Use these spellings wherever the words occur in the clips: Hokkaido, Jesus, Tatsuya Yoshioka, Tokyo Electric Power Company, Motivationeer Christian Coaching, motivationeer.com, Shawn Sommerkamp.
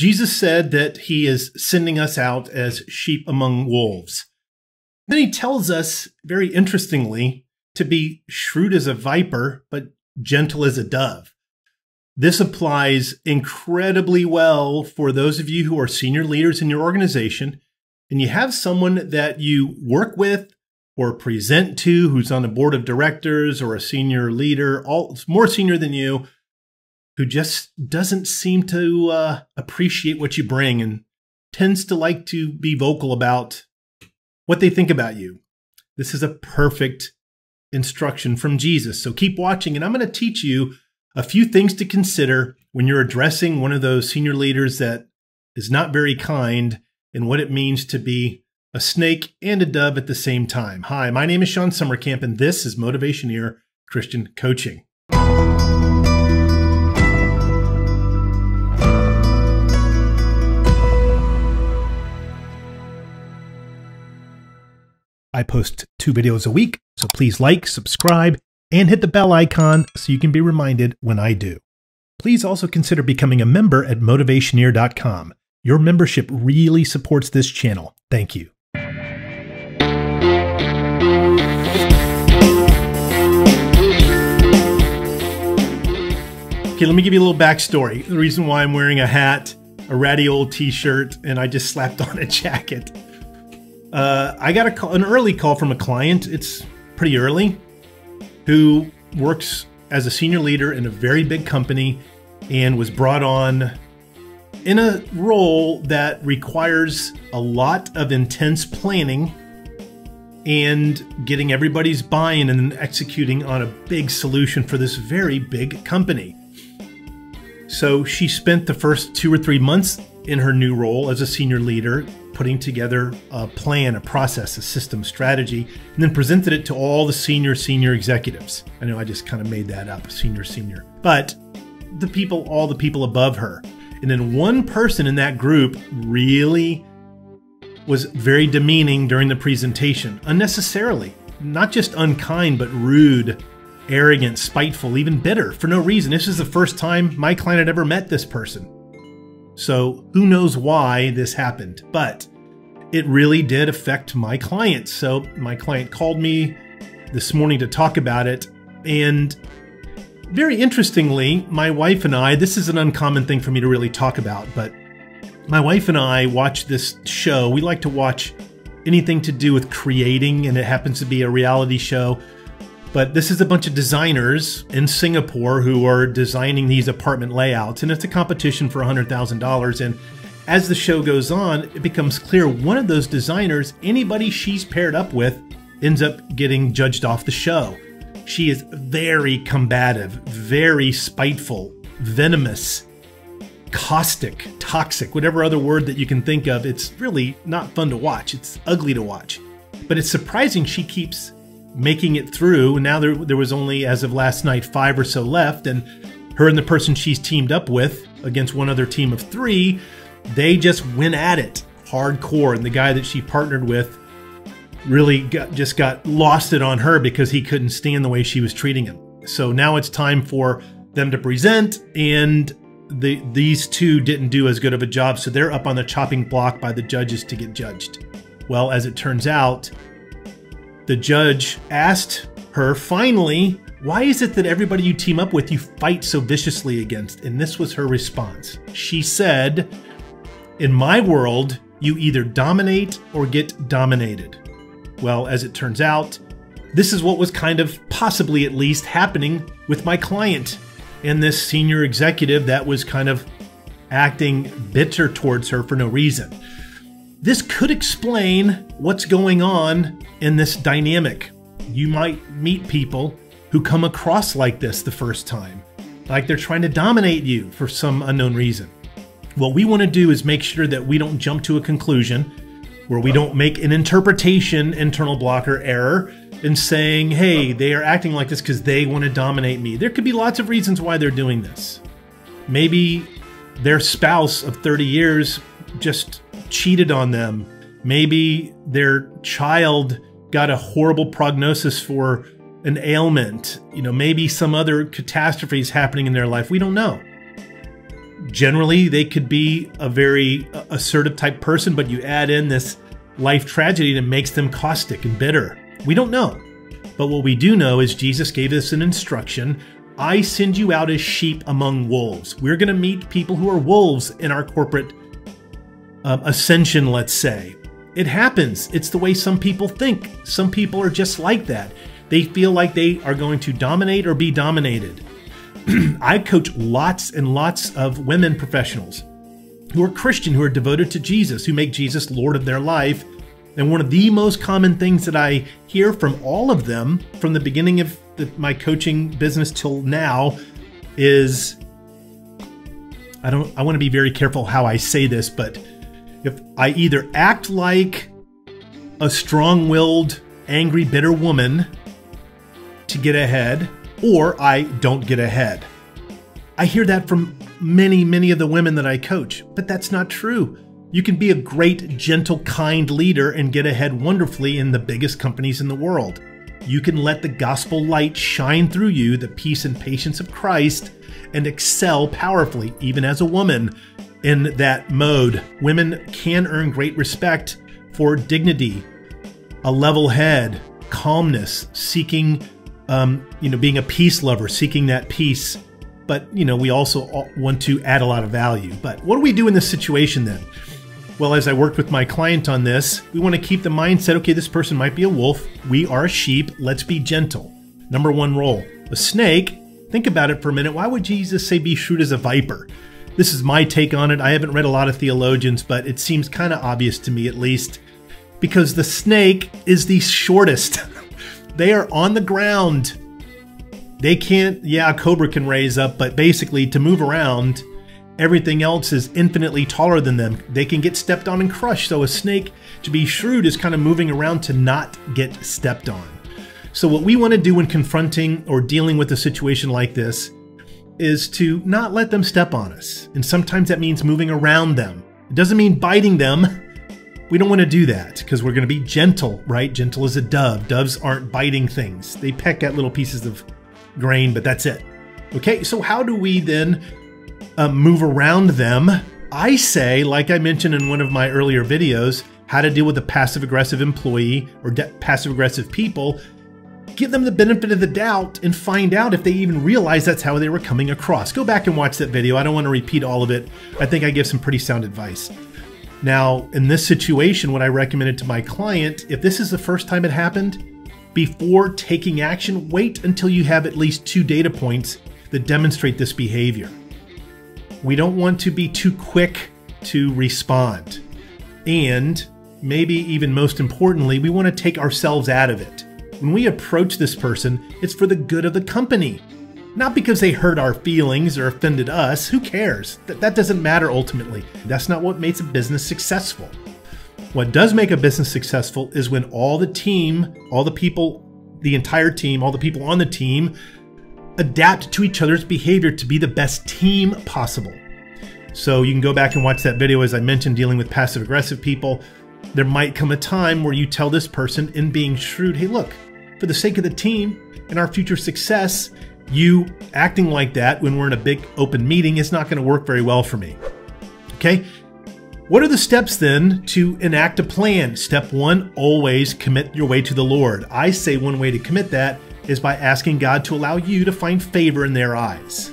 Jesus said that he is sending us out as sheep among wolves. Then he tells us, very interestingly, to be shrewd as a viper, but gentle as a dove. This applies incredibly well for those of you who are senior leaders in your organization, and you have someone that you work with or present to who's on a board of directors or a senior leader, more senior than you, who just doesn't seem to appreciate what you bring and tends to like to be vocal about what they think about you. This is a perfect instruction from Jesus. So keep watching, and I'm going to teach you a few things to consider when you're addressing one of those senior leaders that is not very kind, and what it means to be a snake and a dove at the same time. Hi, my name is Shawn Sommerkamp, and this is Motivationeer Christian Coaching. I post 2 videos a week, so please like, subscribe, and hit the bell icon so you can be reminded when I do. Please also consider becoming a member at motivationeer.com. Your membership really supports this channel. Thank you. Okay, let me give you a little backstory. The reason why I'm wearing a hat, a ratty old t-shirt, and I just slapped on a jacket. I got an early call from a client. It's pretty early, who works as a senior leader in a very big company and was brought on in a role that requires a lot of intense planning and getting everybody's buy-in and executing on a big solution for this very big company. So she spent the first 2 or 3 months in her new role as a senior leader putting together a plan, a process, a system, strategy, and then presented it to all the senior executives. I know I just kind of made that up, senior, but all the people above her. And then one person in that group really was very demeaning during the presentation, unnecessarily. Not just unkind, but rude, arrogant, spiteful, even bitter for no reason. This is the first time my client had ever met this person. So who knows why this happened, but it really did affect my client. So my client called me this morning to talk about it, and very interestingly, my wife and I, this is an uncommon thing for me to really talk about, but my wife and I watch this show. We like to watch anything to do with creating, and it happens to be a reality show. But this is a bunch of designers in Singapore who are designing these apartment layouts, and it's a competition for $100,000. And as the show goes on, it becomes clear one of those designers, anybody she's paired up with, ends up getting judged off the show. She is very combative, very spiteful, venomous, caustic, toxic, whatever other word that you can think of. It's really not fun to watch. It's ugly to watch. But it's surprising she keeps making it through. Now there was only, as of last night, 5 or so left, and her and the person she's teamed up with against one other team of 3, they just went at it hardcore. And the guy that she partnered with really just got lost it on her because he couldn't stand the way she was treating him. So now it's time for them to present, and these two didn't do as good of a job, so they're up on the chopping block by the judges to get judged. Well, as it turns out, the judge asked her finally, "Why is it that everybody you team up with, you fight so viciously against?" And this was her response. She said, "In my world, you either dominate or get dominated." Well, as it turns out, this is what was kind of possibly at least happening with my client and this senior executive that was kind of acting bitter towards her for no reason. This could explain what's going on in this dynamic. You might meet people who come across like this the first time, like they're trying to dominate you for some unknown reason. What we want to do is make sure that we don't jump to a conclusion, where we don't make an interpretation internal blocker error in saying, hey, they are acting like this because they want to dominate me. There could be lots of reasons why they're doing this. Maybe their spouse of 30 years just cheated on them. Maybe their child got a horrible prognosis for an ailment. You know, maybe some other catastrophe is happening in their life. We don't know. Generally, they could be a very assertive type person, but you add in this life tragedy and it makes them caustic and bitter. We don't know. But what we do know is Jesus gave us an instruction. I send you out as sheep among wolves. We're going to meet people who are wolves in our corporate ascension, let's say. It happens. It's the way some people think. Some people are just like that. They feel like they are going to dominate or be dominated. I coach lots and lots of women professionals who are Christian, who are devoted to Jesus, who make Jesus Lord of their life. And one of the most common things that I hear from all of them from the beginning of my coaching business till now is, I want to be very careful how I say this, but if I either act like a strong-willed, angry, bitter woman to get ahead, or I don't get ahead. I hear that from many, many of the women that I coach, but that's not true. You can be a great, gentle, kind leader and get ahead wonderfully in the biggest companies in the world. You can let the gospel light shine through you, the peace and patience of Christ, and excel powerfully, even as a woman in that mode. Women can earn great respect for dignity, a level head, calmness, seeking being a peace lover, seeking that peace. But, you know, we also want to add a lot of value. But what do we do in this situation then? Well, as I worked with my client on this, we want to keep the mindset, okay, this person might be a wolf. We are a sheep. Let's be gentle. Number one role. A snake, think about it for a minute. Why would Jesus say be shrewd as a viper? This is my take on it. I haven't read a lot of theologians, but it seems kind of obvious to me at least, because the snake is the shortest. They are on the ground. They can't, yeah, a cobra can raise up, but basically to move around, everything else is infinitely taller than them. They can get stepped on and crushed. So a snake, to be shrewd, is kind of moving around to not get stepped on. So what we want to do when confronting or dealing with a situation like this is to not let them step on us. And sometimes that means moving around them. It doesn't mean biting them. We don't want to do that because we're going to be gentle, right? Gentle as a dove. Doves aren't biting things. They peck at little pieces of grain, but that's it. Okay, so how do we then move around them? I say, like I mentioned in one of my earlier videos, how to deal with a passive-aggressive employee or passive-aggressive people, give them the benefit of the doubt and find out if they even realize that's how they were coming across. Go back and watch that video. I don't want to repeat all of it. I think I give some pretty sound advice. Now, in this situation, what I recommended to my client, if this is the first time it happened, before taking action, wait until you have at least 2 data points that demonstrate this behavior. We don't want to be too quick to respond. And maybe even most importantly, we want to take ourselves out of it. When we approach this person, it's for the good of the company. Not because they hurt our feelings or offended us. Who cares? That doesn't matter ultimately. That's not what makes a business successful. What does make a business successful is when all the team, all the people, the entire team, all the people on the team adapt to each other's behavior to be the best team possible. So you can go back and watch that video, as I mentioned, dealing with passive-aggressive people. There might come a time where you tell this person, in being shrewd, hey, look, for the sake of the team and our future success, you acting like that when we're in a big open meeting is not going to work very well for me. Okay? What are the steps then to enact a plan? Step one, always commit your way to the Lord. I say one way to commit that is by asking God to allow you to find favor in their eyes.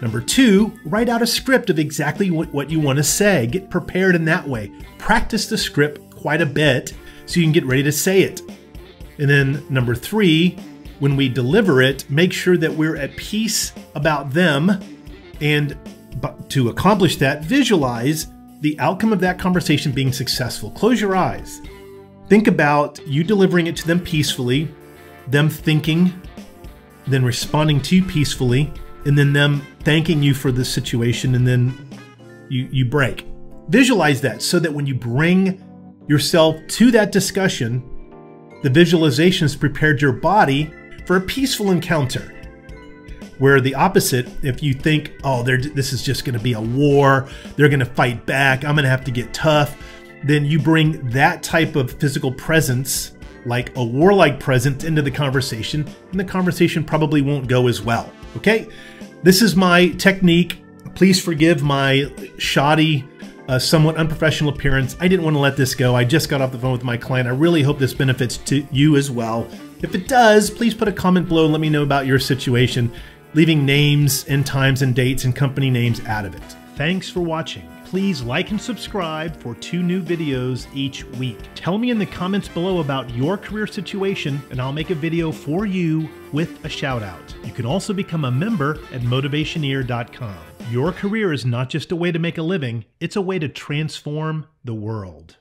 Number two, write out a script of exactly what you want to say. Get prepared in that way. Practice the script quite a bit so you can get ready to say it. And then number three, when we deliver it, make sure that we're at peace about them, and to accomplish that, visualize the outcome of that conversation being successful. Close your eyes. Think about you delivering it to them peacefully, them thinking, then responding to you peacefully, and then them thanking you for the situation, and then you break. Visualize that so that when you bring yourself to that discussion, the visualization has prepared your body for a peaceful encounter. Where the opposite, if you think, oh, this is just going to be a war, they're going to fight back, I'm going to have to get tough, then you bring that type of physical presence, like a warlike presence, into the conversation, and the conversation probably won't go as well. Okay? This is my technique Please forgive my shoddy, somewhat unprofessional appearance. I didn't want to let this go. I just got off the phone with my client. I really hope this benefits to you as well. If it does, please put a comment below and let me know about your situation, leaving names and times and dates and company names out of it. Thanks for watching. Please like and subscribe for 2 new videos each week. Tell me in the comments below about your career situation and I'll make a video for you with a shout out. You can also become a member at motivationeer.com. Your career is not just a way to make a living, it's a way to transform the world.